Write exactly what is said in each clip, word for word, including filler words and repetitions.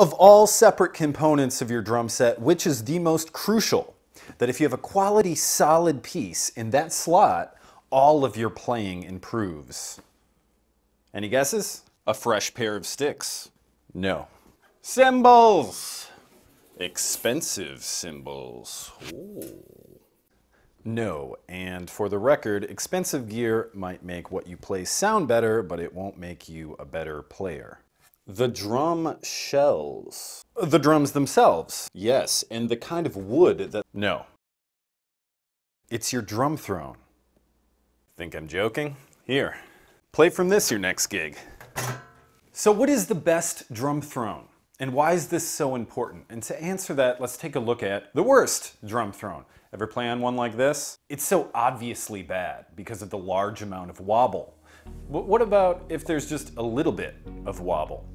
Of all separate components of your drum set, which is the most crucial? That if you have a quality solid piece in that slot, all of your playing improves. Any guesses? A fresh pair of sticks. No. Cymbals! Expensive cymbals. Ooh. No, and for the record, expensive gear might make what you play sound better, but it won't make you a better player. The drum shells. The drums themselves. Yes, and the kind of wood that... No. It's your drum throne. Think I'm joking? Here, play from this your next gig. So what is the best drum throne? And why is this so important? And to answer that, let's take a look at the worst drum throne. Ever play on one like this? It's so obviously bad because of the large amount of wobble. But what about if there's just a little bit of wobble?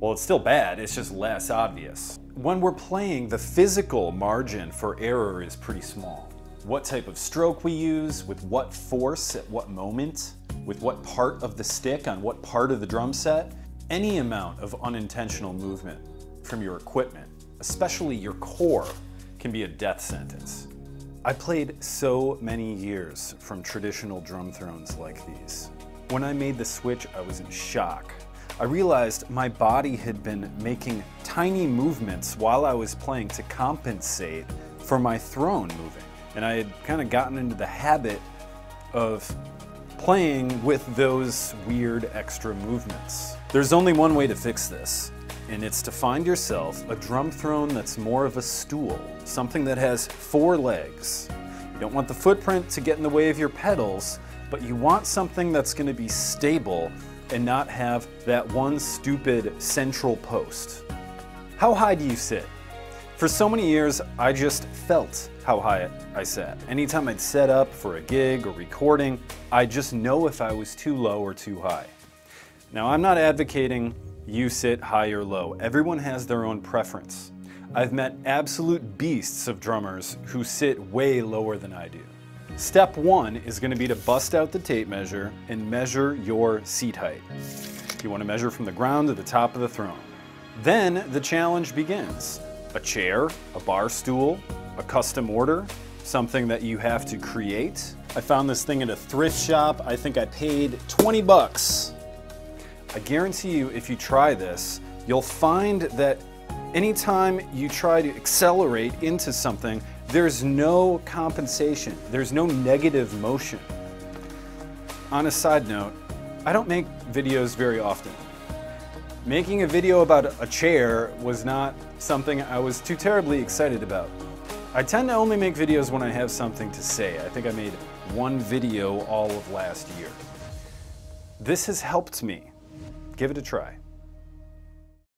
Well, it's still bad, it's just less obvious. When we're playing, the physical margin for error is pretty small. What type of stroke we use, with what force, at what moment, with what part of the stick, on what part of the drum set, any amount of unintentional movement from your equipment, especially your core, can be a death sentence. I played so many years from traditional drum thrones like these. When I made the switch, I was in shock. I realized my body had been making tiny movements while I was playing to compensate for my throne moving. And I had kind of gotten into the habit of playing with those weird extra movements. There's only one way to fix this, and it's to find yourself a drum throne that's more of a stool, something that has four legs. You don't want the footprint to get in the way of your pedals, but you want something that's going to be stable and not have that one stupid central post. How high do you sit? For so many years, I just felt how high I sat. Anytime I'd set up for a gig or recording, I'd just know if I was too low or too high. Now, I'm not advocating you sit high or low. Everyone has their own preference. I've met absolute beasts of drummers who sit way lower than I do. Step one is going to be to bust out the tape measure and measure your seat height. You want to measure from the ground to the top of the throne. Then the challenge begins. A chair, a bar stool, a custom order, something that you have to create. I found this thing at a thrift shop. I think I paid twenty bucks. I guarantee you, if you try this, you'll find that anytime you try to accelerate into something, there's no compensation. There's no negative motion. On a side note, I don't make videos very often. Making a video about a chair was not something I was too terribly excited about. I tend to only make videos when I have something to say. I think I made one video all of last year. This has helped me. Give it a try.